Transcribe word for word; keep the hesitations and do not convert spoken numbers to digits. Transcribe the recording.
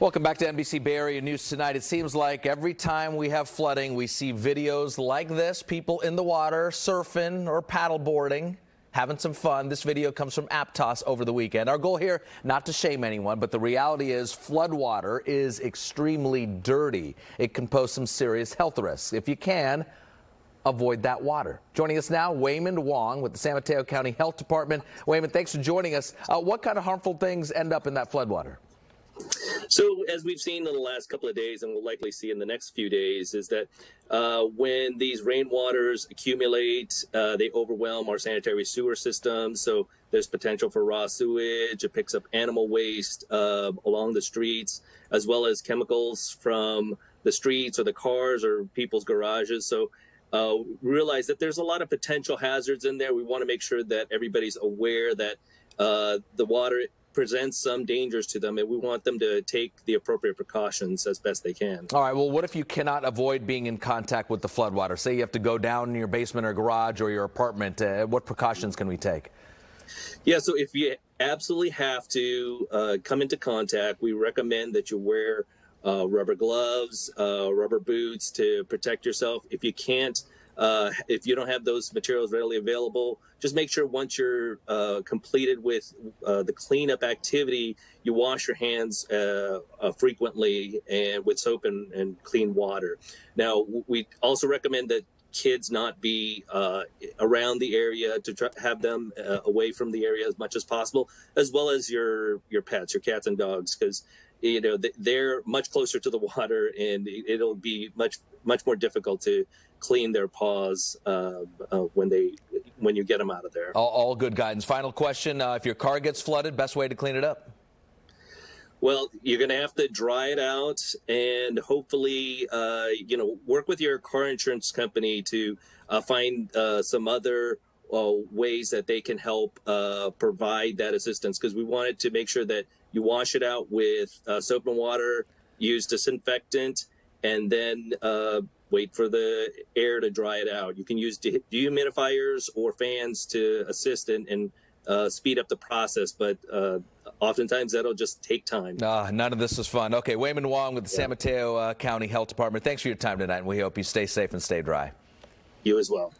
Welcome back to N B C Bay Area News tonight. It seems like every time we have flooding, we see videos like this, people in the water surfing or paddleboarding, having some fun. This video comes from Aptos over the weekend. Our goal here, not to shame anyone, but the reality is flood water is extremely dirty. It can pose some serious health risks. If you can, avoid that water. Joining us now, Waymond Wong with the San Mateo County Health Department. Waymond, thanks for joining us. Uh, what kind of harmful things end up in that flood water? So as we've seen in the last couple of days, and we'll likely see in the next few days, is that uh, when these rainwaters accumulate, uh, they overwhelm our sanitary sewer system. So there's potential for raw sewage. It picks up animal waste uh, along the streets, as well as chemicals from the streets or the cars or people's garages. So uh, realize that there's a lot of potential hazards in there. We want to make sure that everybody's aware that uh, the water presents some dangers to them, and we want them to take the appropriate precautions as best they can. All right, well, what if you cannot avoid being in contact with the floodwater? Say you have to go down in your basement or garage or your apartment. Uh, what precautions can we take? Yeah, so if you absolutely have to uh, come into contact, we recommend that you wear uh, rubber gloves, uh, rubber boots to protect yourself. If you can't, Uh, if you don't have those materials readily available, just make sure once you're uh, completed with uh, the cleanup activity, you wash your hands uh, uh, frequently and with soap and, and clean water. Now, we also recommend that kids not be uh, around the area, to try have them uh, away from the area as much as possible, as well as your your pets, your cats and dogs, because you know they're much closer to the water, and it'll be much much more difficult to clean their paws uh, uh, when they when you get them out of there. All, all good guidance. Final question: uh, if your car gets flooded, best way to clean it up? Well, you're going to have to dry it out, and hopefully, uh, you know, work with your car insurance company to uh, find uh, some other uh, ways that they can help uh, provide that assistance, because we wanted to make sure that you wash it out with uh, soap and water, use disinfectant, and then uh, wait for the air to dry it out. You can use dehumidifiers or fans to assist and, and uh, speed up the process, but uh, oftentimes that'll just take time. Ah, none of this is fun. Okay, Waymond Wong with the yeah. San Mateo uh, County Health Department. Thanks for your time tonight, and we hope you stay safe and stay dry. You as well.